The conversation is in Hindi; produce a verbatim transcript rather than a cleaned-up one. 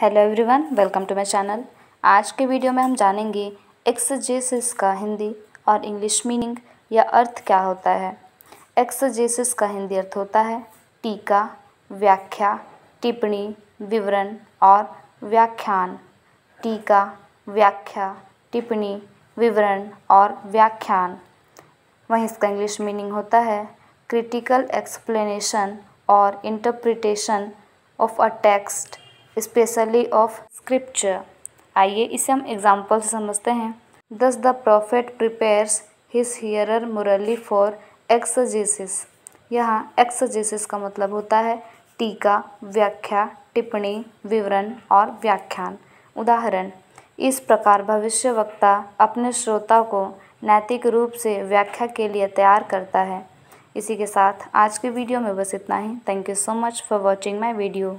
Hello everyone, welcome to my channel. आज के वीडियो में हम जानेंगे एक्सेजेसिस का हिंदी और इंग्लिश मीनिंग या अर्थ क्या होता है। एक्सेजेसिस का हिंदी अर्थ होता है टीका, व्याख्या, टिप्पणी, विवरण और व्याख्यान। टीका, व्याख्या, टिप्पणी, विवरण और व्याख्यान। वहीं इसका इंग्लिश मीनिंग होता है क्रिटिकल एक्सप्लेनेशन और interpretation of a text, specially of scripture. आइए इसे हम एग्जाम्पल से समझते हैं। Thus the prophet prepares his hearer morally for exegesis. यहाँ एक्सेजेसिस का मतलब होता है टीका, व्याख्या, टिप्पणी, विवरण और व्याख्यान। उदाहरण, इस प्रकार भविष्यवक्ता अपने श्रोता को नैतिक रूप से व्याख्या के लिए तैयार करता है। इसी के साथ आज के वीडियो में बस इतना ही। Thank you so much for watching my video.